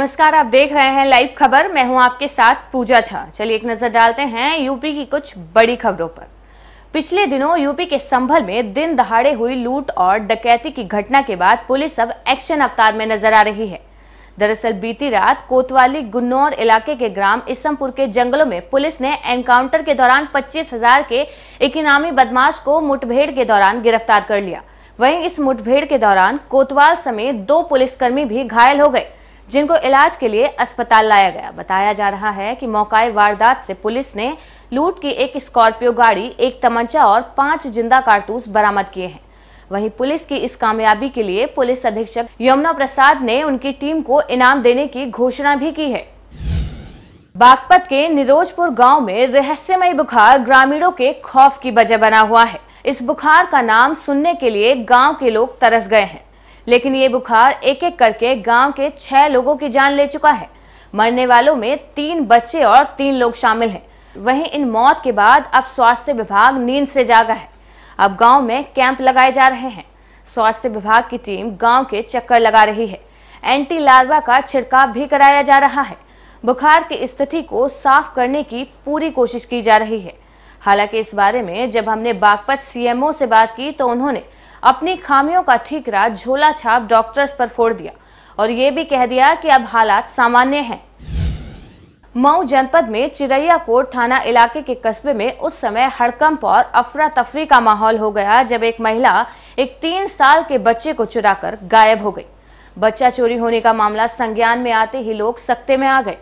नमस्कार, आप देख रहे हैं लाइव खबर। मैं हूं आपके साथ पूजा झा। चलिए एक नजर डालते हैं यूपी की कुछ बड़ी खबरों पर। पिछले दिनों यूपी के संभल में दिन दहाड़े हुई लूट और डकैती की घटना के बाद पुलिस अब एक्शन अवतार में नजर आ रही है। दरअसल बीती रात कोतवाली गुन्नौर इलाके के ग्राम इसमपुर के जंगलों में पुलिस ने एनकाउंटर के दौरान 25,000 के एक इनामी बदमाश को मुठभेड़ के दौरान गिरफ्तार कर लिया। वहीं इस मुठभेड़ के दौरान कोतवाल समेत 2 पुलिसकर्मी भी घायल हो गए, जिनको इलाज के लिए अस्पताल लाया गया। बताया जा रहा है कि मौकाए वारदात से पुलिस ने लूट की एक स्कॉर्पियो गाड़ी, एक तमंचा और 5 जिंदा कारतूस बरामद किए हैं। वहीं पुलिस की इस कामयाबी के लिए पुलिस अधीक्षक यमुना प्रसाद ने उनकी टीम को इनाम देने की घोषणा भी की है। बागपत के निरोजपुर गाँव में रहस्यमय बुखार ग्रामीणों के खौफ की वजह बना हुआ है। इस बुखार का नाम सुनने के लिए गांव के लोग तरस गए हैं, लेकिन ये बुखार एक एक करके गांव के 6 लोगों की जान ले चुका है। मरने वालों में 3 बच्चे और 3 लोग शामिल हैं। वहीं इन मौत के बाद अब स्वास्थ्य विभाग नींद से जागा है। अब गांव में कैंप लगाए जा रहे हैं। स्वास्थ्य विभाग की टीम गाँव के चक्कर लगा रही है। एंटी लार्वा का छिड़काव भी कराया जा रहा है। बुखार की स्थिति को साफ करने की पूरी कोशिश की जा रही है। हालांकि इस बारे में जब हमने बागपत सीएमओ से बात की तो उन्होंने अपनी खामियों का ठीकरा झोला छाप डॉक्टर्स पर फोड़ दिया और ये भी कह दिया कि अब हालात सामान्य हैं। मऊ जनपद में चिरैया कोट थाना इलाके के कस्बे में उस समय हड़कंप और अफरा तफरी का माहौल हो गया जब एक महिला एक 3 साल के बच्चे को चुराकर गायब हो गई। बच्चा चोरी होने का मामला संज्ञान में आते ही लोग सख्ते में आ गए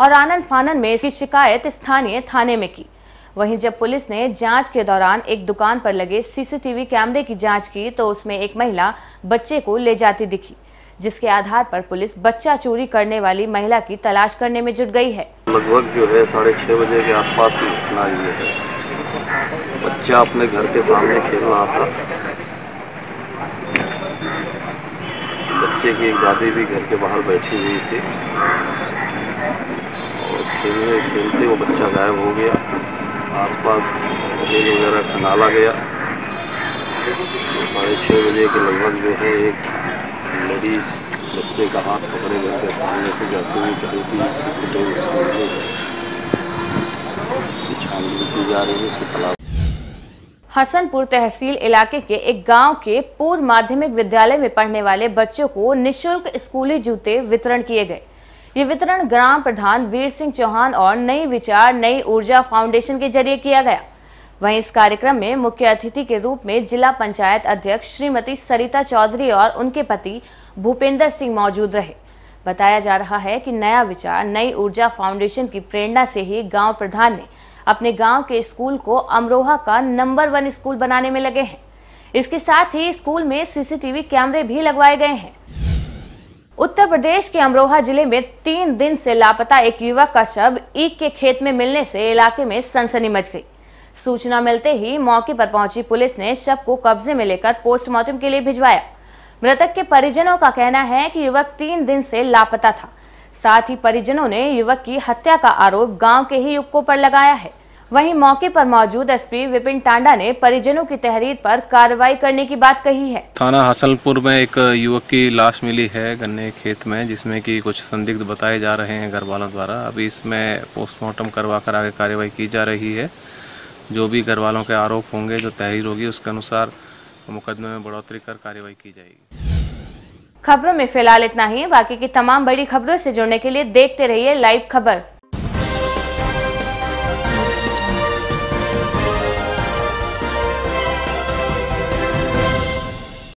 और आनन फानन में इसकी शिकायत स्थानीय थाने में की। वहीं जब पुलिस ने जांच के दौरान एक दुकान पर लगे सीसीटीवी कैमरे की जांच की तो उसमें एक महिला बच्चे को ले जाती दिखी, जिसके आधार पर पुलिस बच्चा चोरी करने वाली महिला की तलाश करने में जुट गई है। लगभग जो है 6:30 बजे के आसपास ही घटना हुई है। बच्चा अपने घर के सामने खेल रहा था। बच्चे की एक दादी भी घर के बाहर बैठी हुई थी और खेलते खेलते वो बच्चा गायब हो गया। आसपास रेल वगैरह खंगाला गया। 6:30 बजे के लगभग जो है एक लेडीज बच्चे का हाथ पकड़े घर के सामने से जाते हुए उसकी छानबीन की जा रही है। उसके खिलाफ हसनपुर तहसील इलाके के एक गांव के पूर्व माध्यमिक विद्यालय में पढ़ने वाले बच्चों को निःशुल्क स्कूली जूते वितरण किए गए। ये वितरण ग्राम प्रधान वीर सिंह चौहान और नई विचार नई ऊर्जा फाउंडेशन के जरिए किया गया। वहीं इस कार्यक्रम में मुख्य अतिथि के रूप में जिला पंचायत अध्यक्ष श्रीमती सरिता चौधरी और उनके पति भूपेंद्र सिंह मौजूद रहे। बताया जा रहा है कि नया विचार नई ऊर्जा फाउंडेशन की प्रेरणा से ही गांव प्रधान ने अपने गाँव के स्कूल को अमरोहा का नंबर 1 स्कूल बनाने में लगे हैं। इसके साथ ही स्कूल में CCTV कैमरे भी लगवाए गए हैं। उत्तर प्रदेश के अमरोहा जिले में 3 दिन से लापता एक युवक का शव ईख के खेत में मिलने से इलाके में सनसनी मच गई। सूचना मिलते ही मौके पर पहुंची पुलिस ने शव को कब्जे में लेकर पोस्टमार्टम के लिए भिजवाया। मृतक के परिजनों का कहना है कि युवक 3 दिन से लापता था। साथ ही परिजनों ने युवक की हत्या का आरोप गाँव के ही युवकों पर लगाया है। वहीं मौके पर मौजूद SP विपिन टांडा ने परिजनों की तहरीर पर कार्रवाई करने की बात कही है। थाना हसनपुर में एक युवक की लाश मिली है गन्ने खेत में, जिसमें कि कुछ संदिग्ध बताए जा रहे हैं घर वालों द्वारा। अभी इसमें पोस्टमार्टम करवा कर आगे कार्रवाई की जा रही है। जो भी घर वालों के आरोप होंगे, जो तहरीर होगी, उसके अनुसार मुकदमे में बढ़ोतरी कर कार्रवाई की जाएगी। खबरों में फिलहाल इतना ही। बाकी की तमाम बड़ी खबरों से जुड़ने के लिए देखते रहिए लाइव खबर।